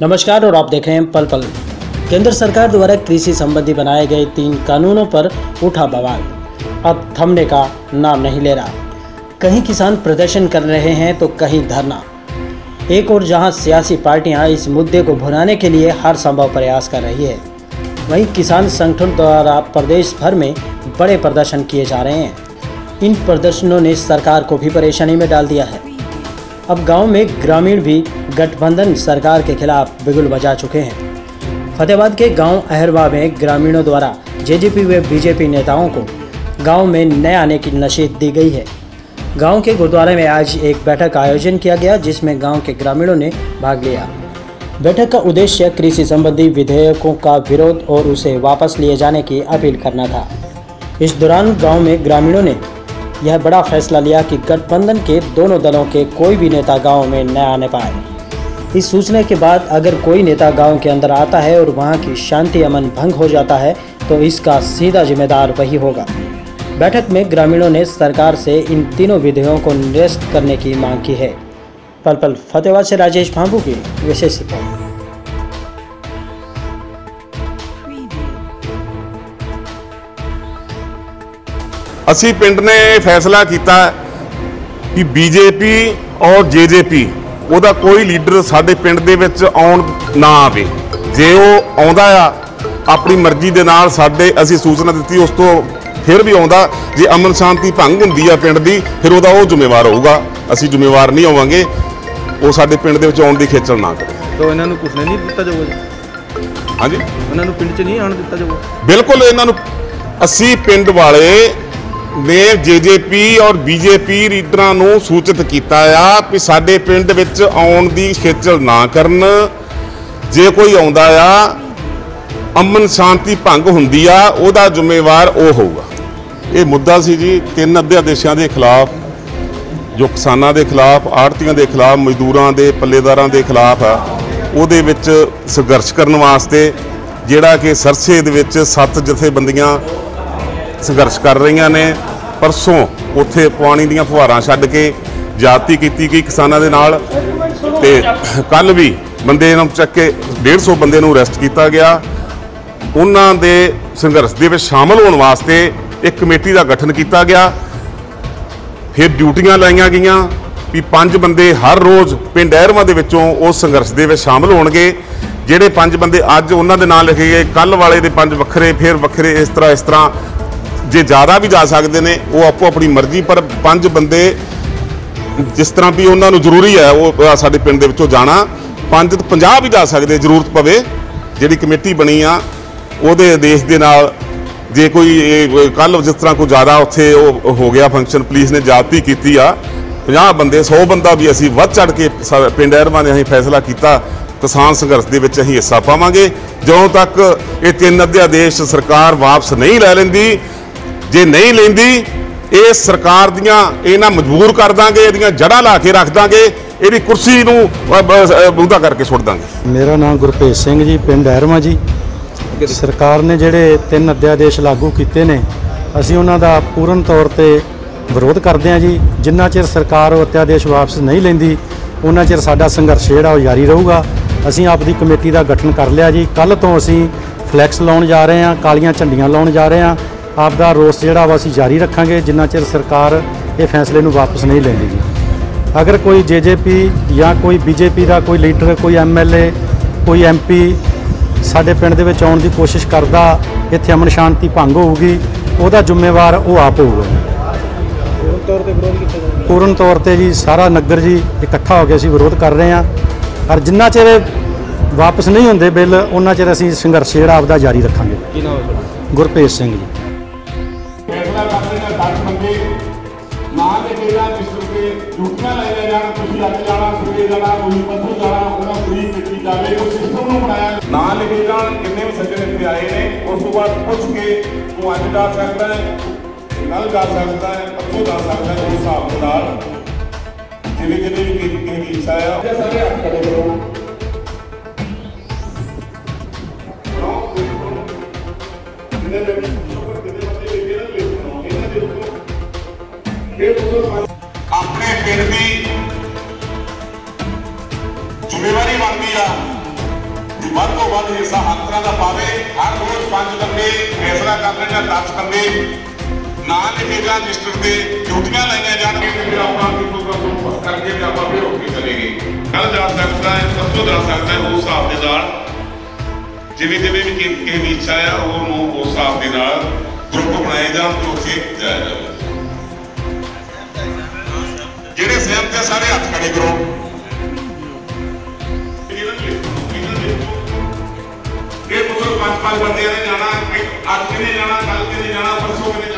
नमस्कार और आप देख रहे हैं पल पल। केंद्र सरकार द्वारा कृषि संबंधी बनाए गए 3 कानूनों पर उठा बवाल, अब थमने का नाम नहीं ले रहा। कहीं किसान प्रदर्शन कर रहे हैं तो कहीं धरना। एक और जहां सियासी पार्टियां इस मुद्दे को भुनाने के लिए हर संभव प्रयास कर रही है, वहीं किसान संगठन द्वारा प्रदेश भर में बड़े प्रदर्शन किए जा रहे हैं। इन प्रदर्शनों ने सरकार को भी परेशानी में डाल दिया है। अब गांव में ग्रामीण भी गठबंधन सरकार के खिलाफ बिगुल बजा चुके हैं। फतेहाबाद के गांव अहरवां में ग्रामीणों द्वारा जेजेपी व बीजेपी नेताओं को गांव में न आने की नसीहत दी गई है। गांव के गुरुद्वारे में आज एक बैठक का आयोजन किया गया, जिसमें गांव के ग्रामीणों ने भाग लिया। बैठक का उद्देश्य कृषि संबंधी विधेयकों का विरोध और उसे वापस लिए जाने की अपील करना था। इस दौरान गांव में ग्रामीणों ने यह बड़ा फैसला लिया कि गठबंधन के दोनों दलों के कोई भी नेता गांव में न आने पाए। इस सूचना के बाद अगर कोई नेता गांव के अंदर आता है और वहां की शांति अमन भंग हो जाता है तो इसका सीधा जिम्मेदार वही होगा। बैठक में ग्रामीणों ने सरकार से इन तीनों विधेयकों को निरस्त करने की मांग की है। पल पल फतेहाबाद से राजेश भांबू की विशेष रिपोर्ट। असी पिंड ने फैसला किया कि बीजेपी और जेजेपी ਉਹਦਾ कोई लीडर साडे पिंड ਦੇ ਵਿੱਚ ਆਉਣ ਨਾ ਆਵੇ। ਜੇ ਉਹ ਆਉਂਦਾ ਆ ਆਪਣੀ ਮਰਜ਼ੀ ਦੇ ਨਾਲ, ਸਾਡੇ ਅਸੀਂ ਸੂਚਨਾ ਦਿੱਤੀ, ਉਸ ਤੋਂ ਫਿਰ ਵੀ ਆਉਂਦਾ, ਜੇ ਅਮਨ ਸ਼ਾਂਤੀ ਭੰਗ ਹੁੰਦੀ ਆ ਪਿੰਡ ਦੀ, ਫਿਰ ਉਹਦਾ ਉਹ ਜ਼ਿੰਮੇਵਾਰ ਹੋਊਗਾ। ਅਸੀਂ ਜ਼ਿੰਮੇਵਾਰ ਨਹੀਂ ਹੋਵਾਂਗੇ। ਉਹ ਸਾਡੇ ਪਿੰਡ ਦੇ ਵਿੱਚ ਆਉਣ ਦੀ ਖੇਚਲ ਨਾ ਕਰੇ। ਤਾਂ ਇਹਨਾਂ ਨੂੰ ਕੁਝ ਨਹੀਂ ਦਿੱਤਾ ਜਾਊਗਾ। ਹਾਂਜੀ, ਇਹਨਾਂ ਨੂੰ ਪਿੰਡ 'ਚ ਨਹੀਂ ਆਣ ਦਿੱਤਾ ਜਾਊਗਾ। ਬਿਲਕੁਲ, ਇਹਨਾਂ ਨੂੰ ਅਸੀਂ ਪਿੰਡ ਵਾਲੇ ने जेजेपी और बीजेपी लीडरां नूं सूचित कीता आ कि साडे पिंड विच आउण दी खेचल ना करन। जे कोई आउंदा आ, अमन शांति भंग हुंदी आ, उहदा जिम्मेवार ओह होऊगा। ये मुद्दा सी जी 3 अध्यादेशां दे खिलाफ, जो किसानां दे खिलाफ, आड़तीआं दे खिलाफ, मजदूरां दे, पल्लेदारां दे खिलाफ आ। उहदे विच संघर्ष करन वास्ते जिहड़ा कि सरसे दे विच 7 जथेबंदियां संघर्ष कर रही ने। परसों उत्थे पानी दीआं फुहारां छड्ड के जाती कीती गई किसानां दे नाल, ते कल भी बंदे इन्हां नूं चक्के 150 बंदे नूं अरैसट कीता गया। उन्हां दे संघर्ष दे विच शामिल होण वास्ते एक कमेटी दा गठन कीता गया। फिर ड्यूटियां लाइयां गईयां कि 5 बंदे हर रोज़ पिंड अहरवां दे विचों उस संघर्ष दे विच शामिल होणगे। जिहड़े 5 बंदे अज उन्हां दे नाल लिखे गए, कल वाले दे 5 वखरे, फिर वखरे, इस तरह जे ज़्यादा भी जा सकते हैं, वो आपको अपनी मर्जी। पर 5 बंदे जिस तरह भी उन्होंने जरूरी है, वो साढ़े पिंड के जाना। 5 तो 50 भी जा सकते, जरूरत पवे। जी कमेटी बनी आ, वो आदेश के नाल जे कोई कल जिस तरह कोई ज़्यादा उत्थे हो गया फंक्शन, पुलिस ने जाती की आ 50 बंदे 100 बंदा भी असी वध चढ़ के पिंड अहरवां ने असीं फैसला किया किसान संघर्ष के विच असीं हिस्सा पावांगे। जो तक ये 3 अध्यादेश सरकार वापस नहीं लै लैंदी, जे नहीं लेंदी, ये सरकार दियां इन्हां मजबूर कर देंगे, इहदियां जड़ा ला के रख देंगे, इहदी कुर्सी नूं बूंदा करके सुट देंगे। मेरा नाम गुरभेज सिंह जी, पिंड अहरवां जी। सरकार ने जिहड़े 3 अध्यादेश लागू कीते ने, असीं उन्हां दा पूर्ण तौर ते विरोध करदे हां जी। जिन्ना चिर सरकार ओह अध्यादेश वापस नहीं लैंदी, उन्ना चिर साडा संघर्ष जिहड़ा ओह जारी रहूगा। असीं आपदी कमेटी दा गठन कर लिया जी। कल तो असीं फ्लैक्स लाउण जा रहे हां, कालियां झंडियां लाउण जा रहे हां। आपदा रोस जिहड़ा वा असीं जारी रखांगे जिन्ना चिर सरकार ये फैसले नूं वापस नहीं लैंदी। अगर कोई जेजेपी या कोई बीजेपी का कोई लीडर, कोई एमएलए, कोई एमपी साडे पिंड दे विच आउण दी कोशिश करदा, इत्थे अमन शांति भंग होऊगी, उहदा जिम्मेवार वो आप होऊगा। पूर्ण तौर पर जी सारा नगर जी इकट्ठा हो के असीं विरोध कर रहे हां, और जिन्ना चिर वापस नहीं हुंदे बिल, उन्ना चिर असीं संघर्ष जिहड़ा आपदा जारी रखांगे। गुरभेज सिंह जी। अपने पिंड की जिम्मेवारी बनती है कि वध तो वध हिस्सा हर तरह का पावे। हर रोज 5 बंदे फैसला करने या 10 बंदे ना लिखेगा रजिस्टर से ड्यूटियां लाइया जाके आप फिर रोकी चलेगी। कल जा सकता है, सब कुछ जा सकता है। उस हिसाब के जिमें जिमें भी किसी की इच्छा है उस हिसाब के ग्रुप बनाए जाए तो खेत जाया जाए। जेडे सहमत है सारे हाथ खड़े करो। ये 5-5 बंदे ने जाना, 8 ने जाना, कल ने जाना, परसों ने